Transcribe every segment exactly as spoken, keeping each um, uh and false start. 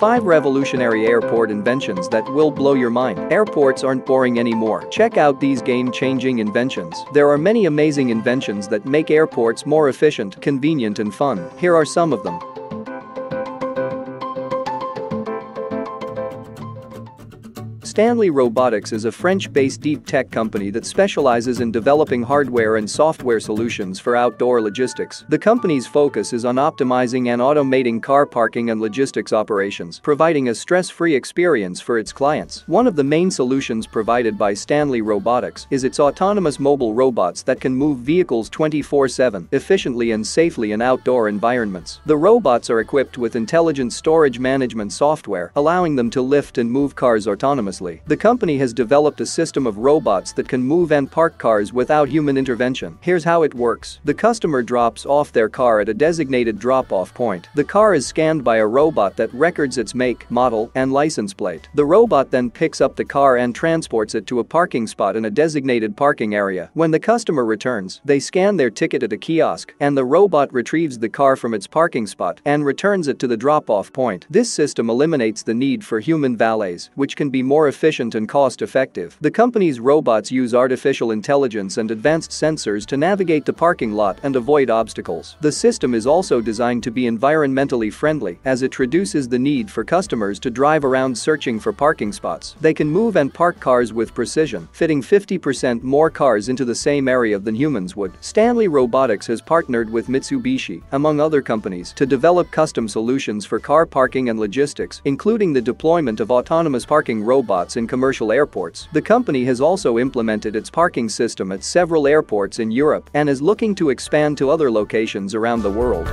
five revolutionary airport inventions that will blow your mind. Airports aren't boring anymore. Check out these game-changing inventions. There are many amazing inventions that make airports more efficient, convenient, and fun. Here are some of them. Stanley Robotics is a French-based deep tech company that specializes in developing hardware and software solutions for outdoor logistics. The company's focus is on optimizing and automating car parking and logistics operations, providing a stress-free experience for its clients. One of the main solutions provided by Stanley Robotics is its autonomous mobile robots that can move vehicles twenty-four seven efficiently and safely in outdoor environments. The robots are equipped with intelligent storage management software, allowing them to lift and move cars autonomously. The company has developed a system of robots that can move and park cars without human intervention. Here's how it works. The customer drops off their car at a designated drop-off point. The car is scanned by a robot that records its make, model, and license plate. The robot then picks up the car and transports it to a parking spot in a designated parking area. When the customer returns, they scan their ticket at a kiosk, and the robot retrieves the car from its parking spot and returns it to the drop-off point. This system eliminates the need for human valets, which can be more efficient efficient and cost-effective. The company's robots use artificial intelligence and advanced sensors to navigate the parking lot and avoid obstacles. The system is also designed to be environmentally friendly, as it reduces the need for customers to drive around searching for parking spots. They can move and park cars with precision, fitting fifty percent more cars into the same area than humans would. Stanley Robotics has partnered with Mitsubishi, among other companies, to develop custom solutions for car parking and logistics, including the deployment of autonomous parking robots in commercial airports. The company has also implemented its parking system at several airports in Europe and is looking to expand to other locations around the world.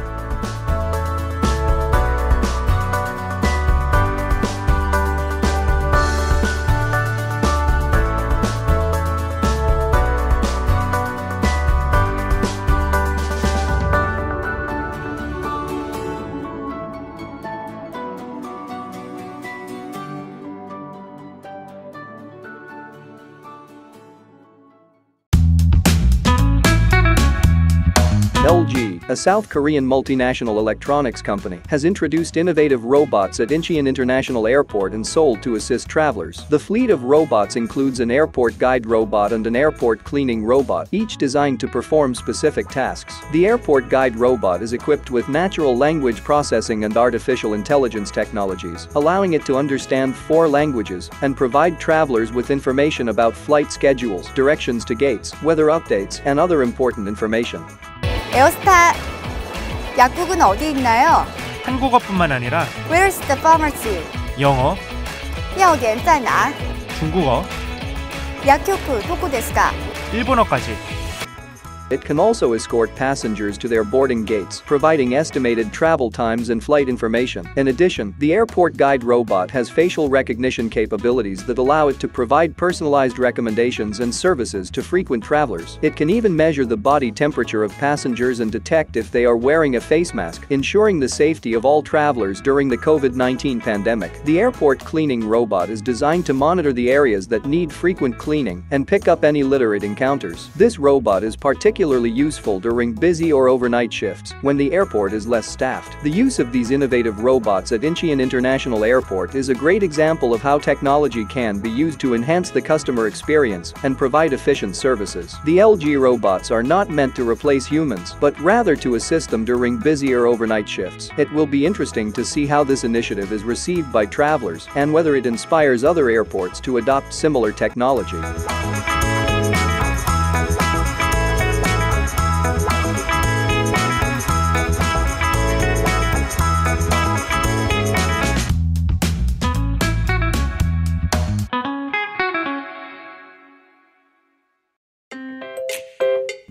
L G, a South Korean multinational electronics company, has introduced innovative robots at Incheon International Airport in Seoul to assist travelers. The fleet of robots includes an airport guide robot and an airport cleaning robot, each designed to perform specific tasks. The airport guide robot is equipped with natural language processing and artificial intelligence technologies, allowing it to understand four languages and provide travelers with information about flight schedules, directions to gates, weather updates, and other important information. 에어스타 약국은 어디 있나요? 한국어뿐만 아니라 Where is the pharmacy? 영어 야오디엔 짜나 중국어 약효쿠 도쿠데스가 일본어까지 It can also escort passengers to their boarding gates, providing estimated travel times and flight information. In addition, the airport guide robot has facial recognition capabilities that allow it to provide personalized recommendations and services to frequent travelers. It can even measure the body temperature of passengers and detect if they are wearing a face mask, ensuring the safety of all travelers during the COVID nineteen pandemic. The airport cleaning robot is designed to monitor the areas that need frequent cleaning and pick up any litter it encounters. This robot is particularly particularly useful during busy or overnight shifts when the airport is less staffed. The use of these innovative robots at Incheon International Airport is a great example of how technology can be used to enhance the customer experience and provide efficient services. The L G robots are not meant to replace humans, but rather to assist them during busy or overnight shifts. It will be interesting to see how this initiative is received by travelers and whether it inspires other airports to adopt similar technology.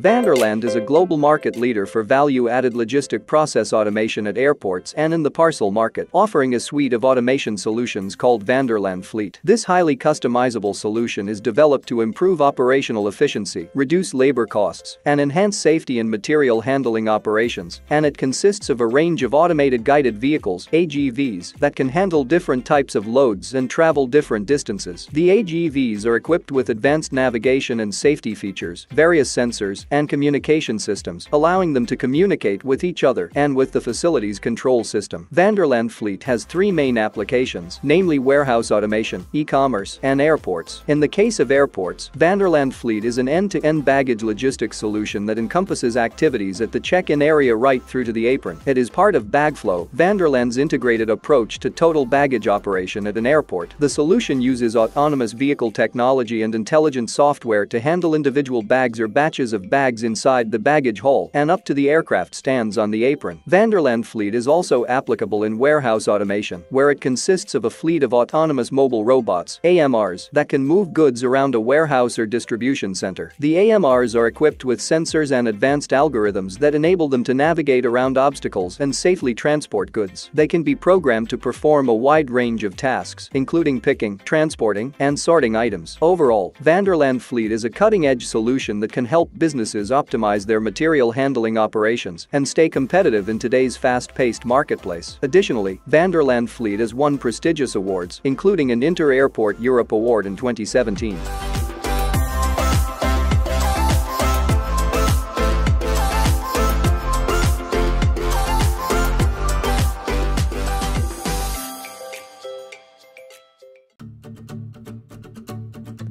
Vanderlande is a global market leader for value-added logistic process automation at airports and in the parcel market, offering a suite of automation solutions called Vanderlande Fleet. This highly customizable solution is developed to improve operational efficiency, reduce labor costs, and enhance safety in material handling operations, and it consists of a range of automated guided vehicles (A G Vs) that can handle different types of loads and travel different distances. The A G Vs are equipped with advanced navigation and safety features, various sensors, and communication systems, allowing them to communicate with each other and with the facility's control system. Vanderlande Fleet has three main applications, namely warehouse automation, e-commerce, and airports. In the case of airports, Vanderlande Fleet is an end-to-end baggage logistics solution that encompasses activities at the check-in area right through to the apron. It is part of Bagflow, Vanderlande's integrated approach to total baggage operation at an airport. The solution uses autonomous vehicle technology and intelligent software to handle individual bags or batches of bags inside the baggage hall and up to the aircraft stands on the apron. Vanderlande Fleet is also applicable in warehouse automation, where it consists of a fleet of autonomous mobile robots (A M Rs) that can move goods around a warehouse or distribution center. The A M Rs are equipped with sensors and advanced algorithms that enable them to navigate around obstacles and safely transport goods. They can be programmed to perform a wide range of tasks, including picking, transporting, and sorting items. Overall, Vanderlande Fleet is a cutting-edge solution that can help businesses optimize their material handling operations and stay competitive in today's fast-paced marketplace. Additionally, Vanderlande Fleet has won prestigious awards, including an Inter-Airport Europe Award in twenty seventeen.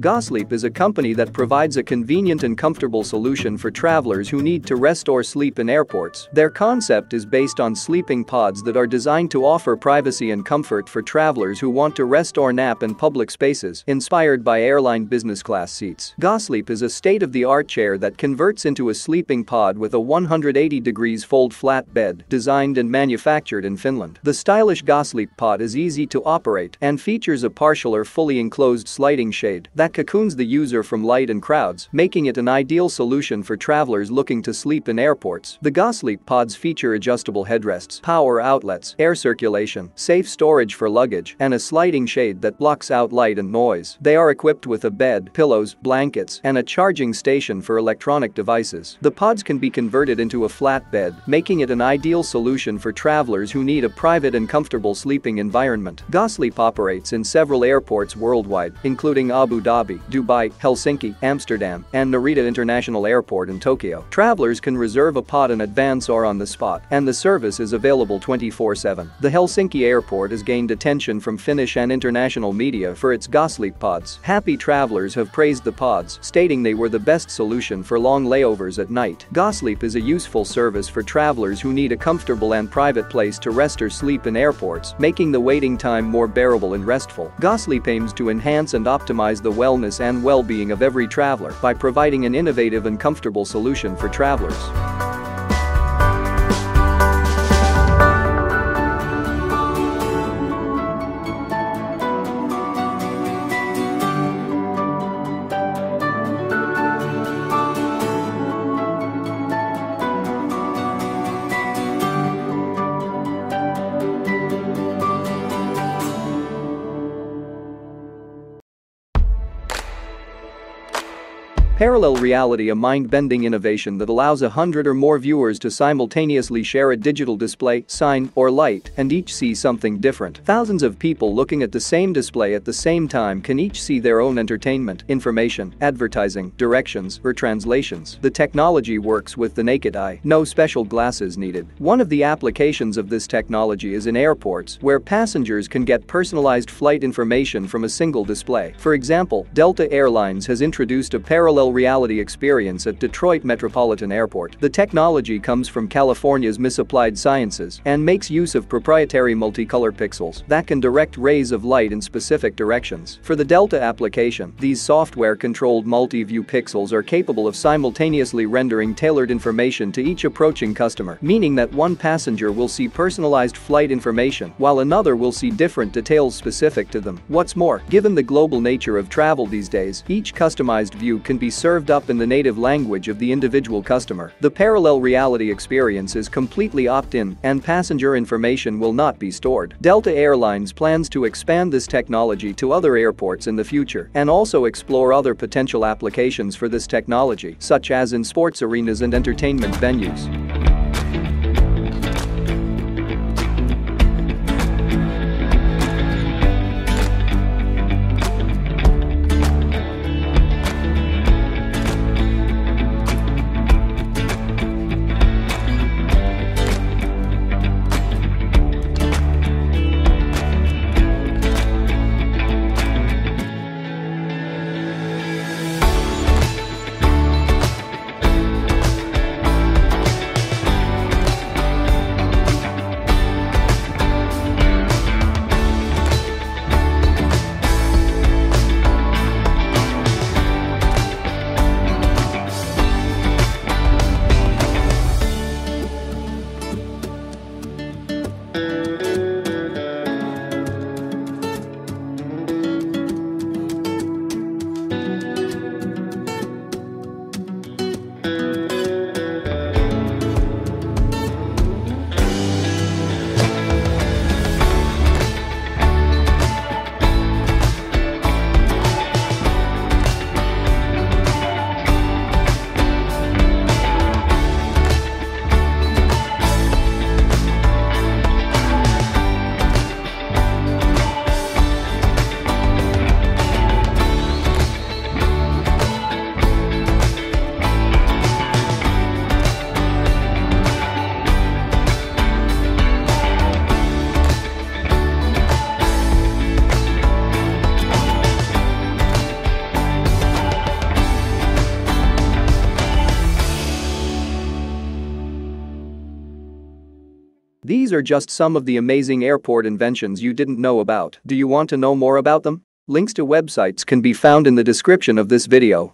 GoSleep is a company that provides a convenient and comfortable solution for travelers who need to rest or sleep in airports. Their concept is based on sleeping pods that are designed to offer privacy and comfort for travelers who want to rest or nap in public spaces, inspired by airline business class seats. GoSleep is a state-of-the-art chair that converts into a sleeping pod with a one hundred eighty degrees fold flat bed, designed and manufactured in Finland. The stylish GoSleep pod is easy to operate and features a partial or fully enclosed sliding shade that cocoons the user from light and crowds, making it an ideal solution for travelers looking to sleep in airports. The GoSleep pods feature adjustable headrests, power outlets, air circulation, safe storage for luggage, and a sliding shade that blocks out light and noise. They are equipped with a bed, pillows, blankets, and a charging station for electronic devices. The pods can be converted into a flat bed, making it an ideal solution for travelers who need a private and comfortable sleeping environment. GoSleep operates in several airports worldwide, including Abu Dhabi, Dubai, Helsinki, Amsterdam, and Narita International Airport in Tokyo. Travelers can reserve a pod in advance or on the spot, and the service is available twenty-four seven. The Helsinki airport has gained attention from Finnish and international media for its GoSleep pods. Happy travelers have praised the pods, stating they were the best solution for long layovers at night. GoSleep is a useful service for travelers who need a comfortable and private place to rest or sleep in airports, making the waiting time more bearable and restful. GoSleep aims to enhance and optimize the well wellness and well-being of every traveler by providing an innovative and comfortable solution for travelers. Parallel Reality, a mind-bending innovation that allows a hundred or more viewers to simultaneously share a digital display, sign, or light, and each see something different. Thousands of people looking at the same display at the same time can each see their own entertainment, information, advertising, directions, or translations. The technology works with the naked eye, no special glasses needed. One of the applications of this technology is in airports, where passengers can get personalized flight information from a single display. For example, Delta Airlines has introduced a Parallel Reality experience at Detroit Metropolitan Airport. The technology comes from California's Misapplied Sciences and makes use of proprietary multicolor pixels that can direct rays of light in specific directions. For the Delta application, these software-controlled multi-view pixels are capable of simultaneously rendering tailored information to each approaching customer, meaning that one passenger will see personalized flight information while another will see different details specific to them. What's more, given the global nature of travel these days, each customized view can be served up in the native language of the individual customer. The Parallel Reality experience is completely opt-in, and passenger information will not be stored. Delta Airlines plans to expand this technology to other airports in the future and also explore other potential applications for this technology, such as in sports arenas and entertainment venues. These are just some of the amazing airport inventions you didn't know about. Do you want to know more about them? Links to websites can be found in the description of this video.